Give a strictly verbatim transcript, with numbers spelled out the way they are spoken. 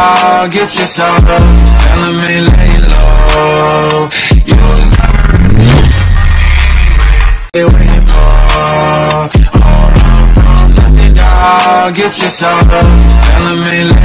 all, get your soul. Telling me lay low. You was never they waiting for. All run from nothing, dog. Get your soul. Telling me lay low.